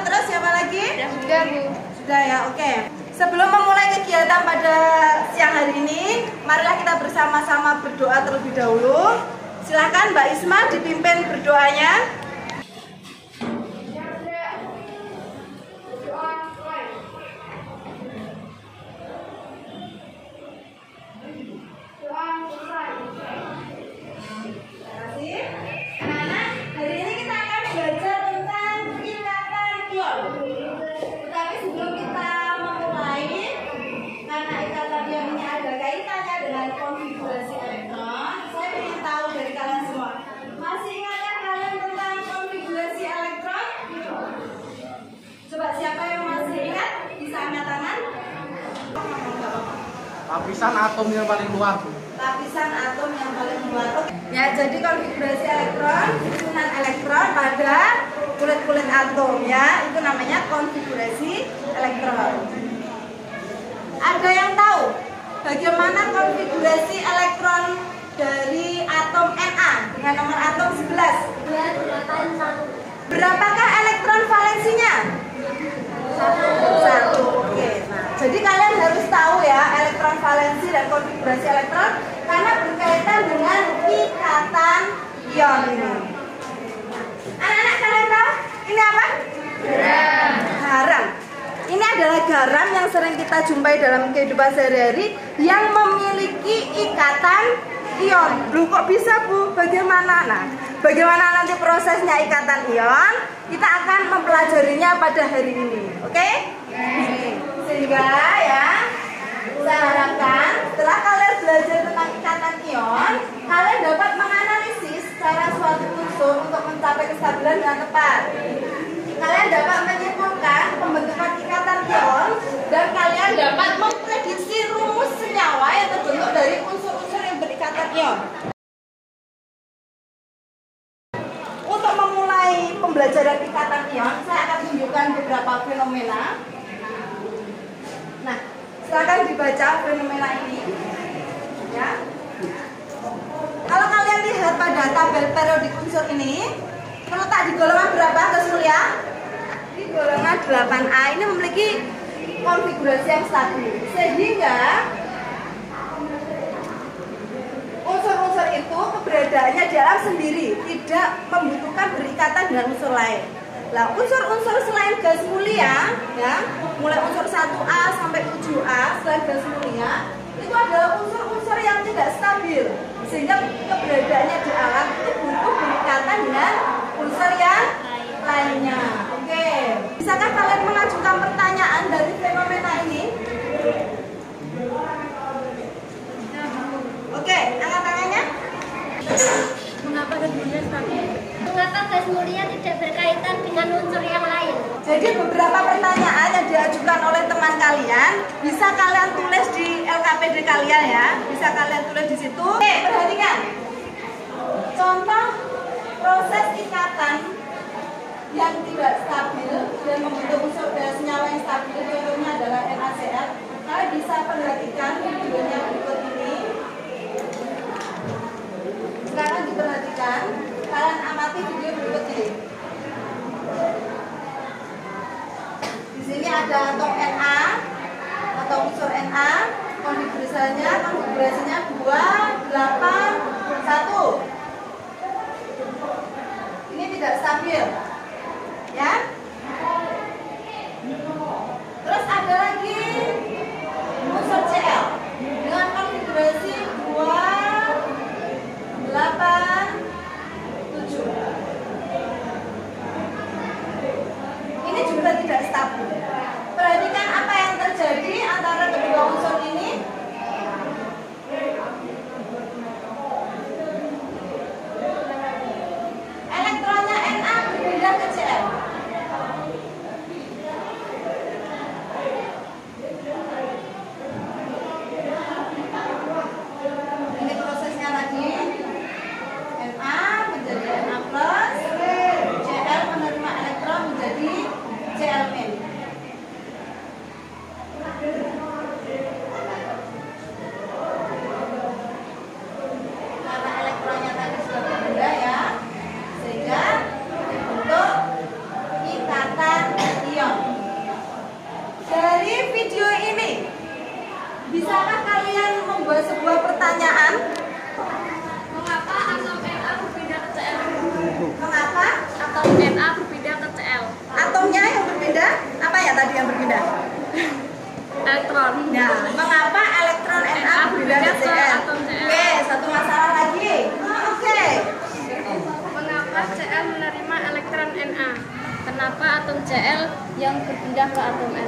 Terus siapa lagi? Sudah, Bu. Sudah ya, oke. Sebelum memulai kegiatan pada siang hari ini, marilah kita bersama-sama berdoa terlebih dahulu. Silakan Mbak Isma dipimpin berdoanya. Lapisan atom yang paling luar. Lapisan atom yang paling luar. Oke. Ya, jadi konfigurasi elektron, susunan elektron pada kulit-kulit atom ya. Itu namanya konfigurasi elektron. Ada yang tahu bagaimana konfigurasi elektron dari atom Na dengan nomor atom 11? 1281. Berapakah elektron valensinya? 1. Oke. Nah, jadi kalian harus tahu ya elektron valensi dan konfigurasi elektron karena berkaitan dengan ikatan ion ini. Anak-anak, kalian tahu ini apa? Garam. Garam. Ini adalah garam yang sering kita jumpai dalam kehidupan sehari-hari yang memiliki ikatan ion. Loh, kok bisa, Bu? Bagaimana? Nah, bagaimana nanti prosesnya ikatan ion? Kita akan mempelajarinya pada hari ini, oke? Sehingga ya, saya harapkan setelah kalian belajar tentang ikatan ion, kalian dapat menganalisis cara suatu unsur untuk mencapai kestabilan dengan tepat. Kalian dapat menyimpulkan pembentukan ikatan ion dan kalian dapat memprediksi rumus senyawa yang terbentuk dari unsur-unsur yang berikatan ion. Pembelajaran ikatan ion, saya akan tunjukkan beberapa fenomena. Nah, silakan dibaca fenomena ini. Ya. Kalau kalian lihat pada tabel periodik unsur ini, terletak di golongan berapa, Kesul ya? Di golongan 8A ini memiliki konfigurasi yang stabil, sehingga unsur-unsur itu keberadaannya di alam sendiri, tidak membutuhkan berikatan dengan unsur lain. Nah, unsur-unsur selain gas mulia, ya, mulai unsur 1A sampai 7A selain gas mulia, itu adalah unsur-unsur yang tidak stabil, sehingga keberadaannya di alam itu butuh berikatan dengan unsur yang lainnya. Oke, bisakah kalian mengajukan pertanyaan dari fenomena ini? Oke, angkat tangannya. Mengapa gas mulia stabil? Mengapa gas mulia tidak berkaitan dengan unsur yang lain? Jadi beberapa pertanyaan yang diajukan oleh teman kalian bisa kalian tulis di LKPD kalian ya. Bisa kalian tulis di situ. Oke, perhatikan. Contoh proses ikatan yang tidak stabil dan membentuk unsur dan senyawa yang stabil, contohnya adalah NaCl. Kalian bisa perhatikan videonya berikut ini. Sekarang diperhatikan, kalian amati video berikut ini. Di sini ada atom Na atau unsur Na, konfigurasinya 281. Ini tidak stabil, ya. Terus ada lagi unsur Cl dengan konfigurasi 287. Ini juga tidak stabil. Perhatikan apa yang terjadi antara kedua unsur ini. Elektronnya Na berbeda Bisakah kalian membuat sebuah pertanyaan? Mengapa atom Na berbeda ke Cl? Mengapa atom Na berbeda ke Cl? Atomnya yang berbeda, apa ya tadi yang berbeda? Elektron. Nah, mengapa elektron Na berbeda ke Cl? Oke, satu masalah lagi. Oke. Mengapa Cl menerima elektron Na? Kenapa atom Cl yang berpindah ke atom Na?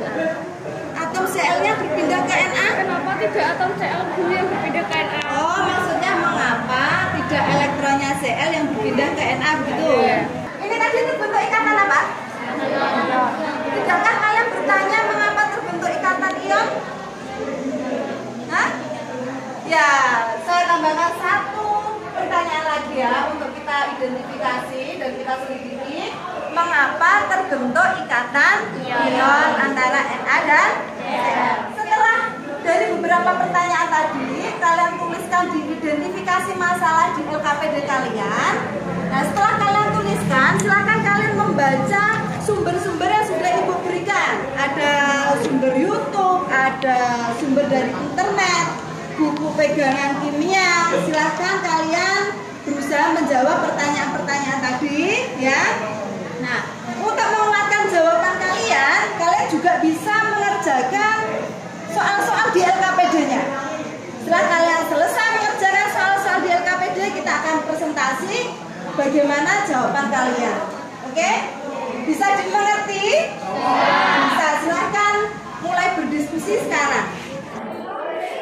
Atom Cl-nya berpindah ke Na? Kenapa tidak atom Cl dulu yang berpindah ke Na? Oh, maksudnya mengapa tidak elektronnya Cl yang berpindah ke Na begitu? Ya. Ini tadi terbentuk ikatan apa? Tidakkah kalian bertanya mengapa terbentuk ikatan ion? Hah? Ya, saya tambahkan satu pertanyaan lagi ya untuk kita identifikasi dan kita selidiki. Mengapa terbentuk ikatan ion antara Na dan Cl? Setelah dari beberapa pertanyaan tadi, kalian tuliskan di identifikasi masalah di LKPD kalian. Nah, setelah kalian tuliskan, silakan kalian membaca sumber-sumber yang sudah Ibu berikan. Ada sumber YouTube, ada sumber dari internet, buku pegangan kimia. Silakan kalian berusaha menjawab pertanyaan-pertanyaan tadi, ya. Nah, untuk menguatkan jawaban kalian, kalian juga bisa mengerjakan soal-soal di LKPD-nya. Setelah kalian selesai mengerjakan soal-soal di LKPD, kita akan presentasi bagaimana jawaban kalian. Oke? Bisa dimengerti? Bisa, silahkan mulai berdiskusi sekarang.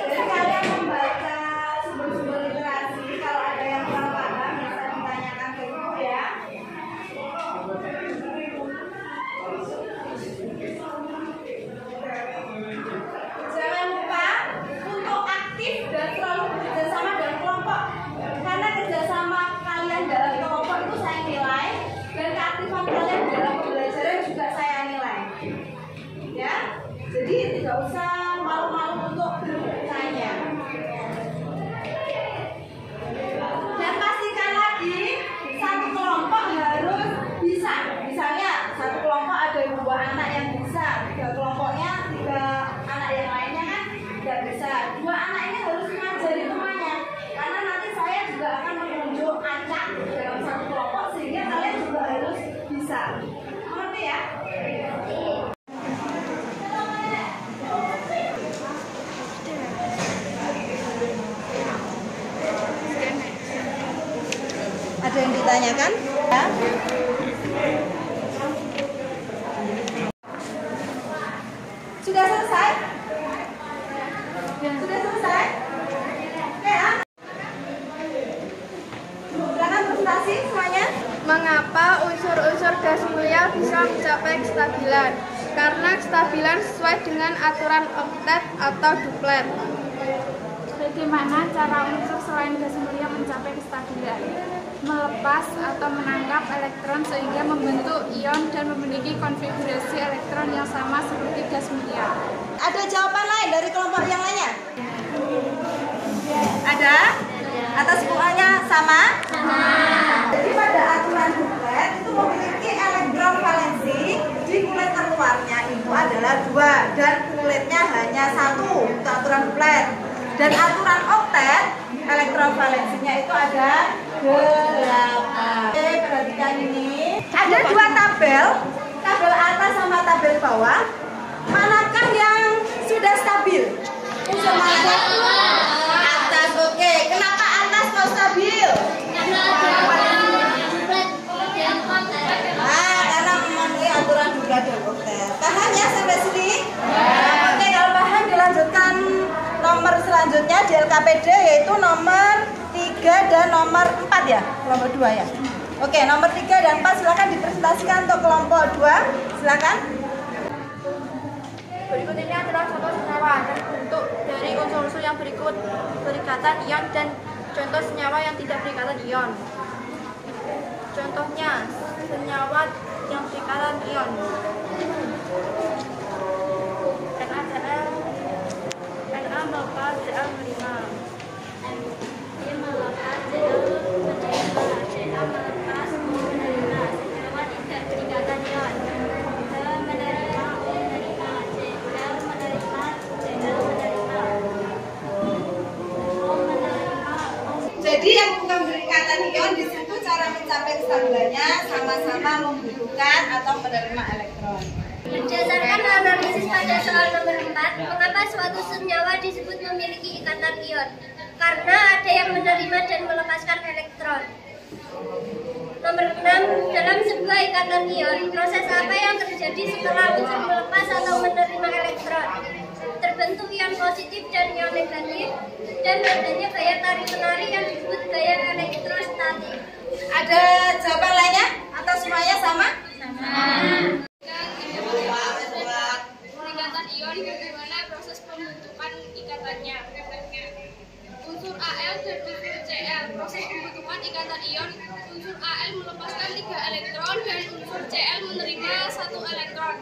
Jadi kalian membaca sumber-sumber literasi, kalau ada yang salah paham bisa ditanyakan ke Ibu ya. Jangan lupa untuk aktif dan selalu bekerjasama dalam kelompok, karena kerjasama kalian dalam kelompok itu saya nilai, dan keaktifan kalian dalam pembelajaran juga saya nilai, ya. Jadi tidak usah malu-malu untuk bertanya. Dan pastikan lagi satu kelompok harus bisa. Misalnya satu kelompok ada 2 anak yang bisa, 3 kelompoknya 3 anak yang lainnya kan tidak bisa. 2 anak ini harus mengajari temannya, karena nanti saya juga akan menunjuk anak dalam satu kelompok sehingga kalian juga harus bisa. Mengerti ya? Ada yang ditanyakan? Ya. Sudah selesai? Sudah selesai? Oke ya. Silakan presentasi semuanya. Mengapa unsur-unsur gas mulia bisa mencapai kestabilan? Karena kestabilan sesuai dengan aturan oktet atau duplet. Bagaimana cara unsur selain gas mulia mencapai kestabilan? Melepas atau menangkap elektron sehingga membentuk ion dan memiliki konfigurasi elektron yang sama seperti gas mulia. Ada jawaban lain dari kelompok yang lainnya? Ada? Atas semuanya sama? Sama. Jadi pada aturan duplet itu memiliki elektron valensi di kulit terluarnya itu adalah 2 dan kulitnya hanya 1. Itu aturan duplet. Dan aturan oktet elektron valensinya itu ada 8. Oke, perhatikan ini. Ada 2 tabel, tabel atas sama tabel bawah. Manakah yang sudah stabil? Unsur manakah? Atas, oke. Kenapa atas kok stabil? Nah, karena memenuhi aturan duplet dan oktet. Paham ya sampai sini? Oke, kalau paham dilanjutkan nomor selanjutnya di LKPD yaitu nomor 3 dan nomor 4 ya, kelompok 2 ya. Oke, nomor 3 dan 4 silakan dipresentasikan untuk kelompok 2. Silakan. Berikut ini adalah contoh senyawa dan bentuk dari unsur-unsur yang berikut berikatan ion dan contoh senyawa yang tidak berikatan ion. Contohnya senyawa yang berikatan ion. Na melepas Cl menerima. Menerima Jadi yang bukan berikatan ion di situ cara mencapai kestabilannya sama-sama membutuhkan atau menerima elektron. Berdasarkan analisis pada soal nomor 4, mengapa suatu senyawa disebut memiliki ikatan ion? Karena ada yang menerima dan melepaskan elektron. Nomor 6, dalam sebuah ikatan ion, proses apa yang terjadi setelah unsur melepas atau menerima elektron? Terbentuk ion positif dan ion negatif, dan adanya gaya tarik-menarik yang disebut gaya elektrostatik. Ada jawaban lainnya? Atau semuanya sama? Sama. Ikatan ion, bagaimana proses pembentukan ikatannya? Unsur Al terbentuk Cl. Proses pembentukan ikatan ion, unsur Al melepaskan 3 elektron dan unsur Cl menerima 1 elektron.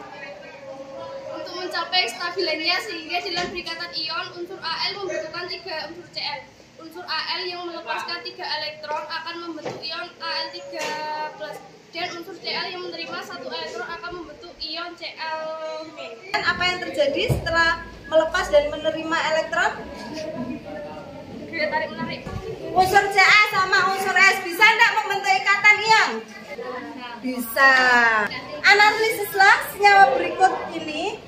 Untuk mencapai stabilannya, sehingga dalam perikatan ion, unsur Al membutuhkan 3 unsur Cl. Unsur Al yang melepaskan 3 elektron akan membentuk ion Al3+, dan unsur Cl yang menerima 1 elektron akan membentuk ion Cl-. Dan apa yang terjadi setelah melepas dan menerima elektron? Gaya tarik-menarik. Unsur Ca sama unsur S bisa tidak membentuk ikatan ion? Bisa. Analisislah senyawa berikut ini.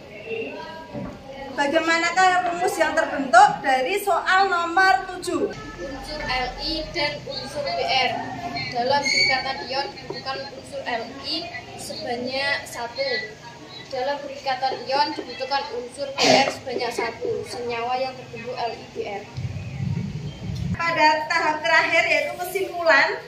Bagaimanakah rumus yang terbentuk dari soal nomor 7? Unsur Li dan unsur Br dalam perikatan ion bukan unsur Li sebanyak 1. Dalam perikatan ion dibutuhkan unsur Br sebanyak 1 senyawa yang terbentuk Li-Br. Pada tahap terakhir yaitu kesimpulan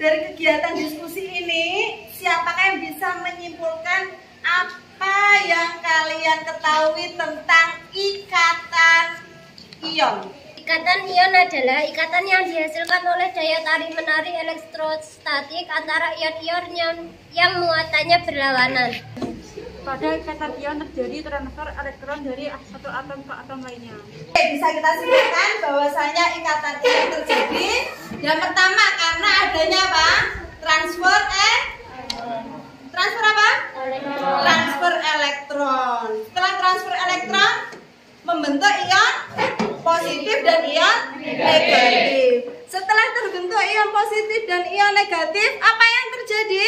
dari kegiatan diskusi ini, siapakah yang bisa menyimpulkan apa yang kalian ketahui tentang ikatan ion? Ikatan ion adalah ikatan yang dihasilkan oleh daya tarik-menarik elektrostatik antara ion-ion yang muatannya berlawanan. Pada ikatan ion terjadi transfer elektron dari satu atom ke atom lainnya. Oke, bisa kita simpulkan bahwasanya ikatan ion terjadi yang pertama karena adanya apa? Transfer apa? Elektron. Transfer elektron. Setelah transfer elektron membentuk ion positif dan ion negatif. Setelah terbentuk ion positif dan ion negatif, apa yang terjadi?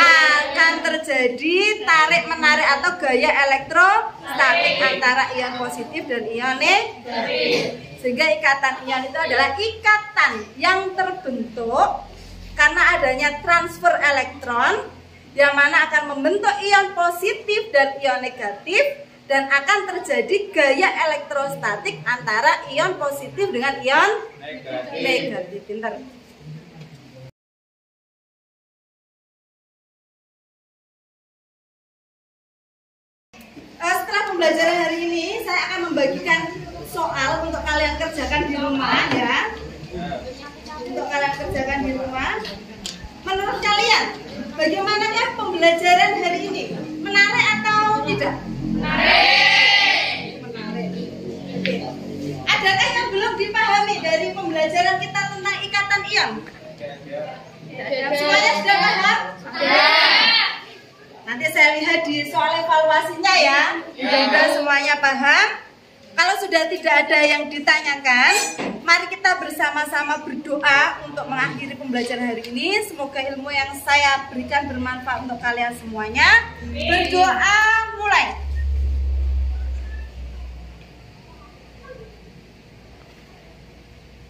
Akan terjadi tarik-menarik atau gaya elektrostatik antara ion positif dan ion negatif. Sehingga ikatan ion itu adalah ikatan yang terbentuk karena adanya transfer elektron, yang mana akan membentuk ion positif dan ion negatif, dan akan terjadi gaya elektrostatik antara ion positif dengan ion negatif. Pinter. Setelah pembelajaran hari ini, saya akan membagikan soal untuk kalian kerjakan di rumah, ya. Untuk kalian kerjakan di rumah. Menurut kalian, bagaimanakah pembelajaran hari ini? Menarik atau tidak? Menarik. Menarik. Oke. Adakah yang belum dipahami dari pembelajaran kita tentang ikatan ion? Semuanya sudah paham? Nanti saya lihat di soal evaluasinya ya. Mudah-mudahan semuanya paham. Kalau sudah tidak ada yang ditanyakan, mari kita bersama-sama berdoa untuk mengakhiri pembelajaran hari ini. Semoga ilmu yang saya berikan bermanfaat untuk kalian semuanya. Berdoa mulai.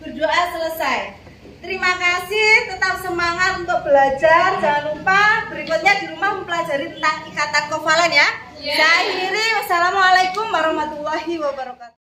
Berdoa selesai. Terima kasih, tetap semangat untuk belajar. Jangan lupa berikutnya di rumah mempelajari tentang ikatan kovalen ya. Saya akhiri, wassalamualaikum warahmatullahi wabarakatuh.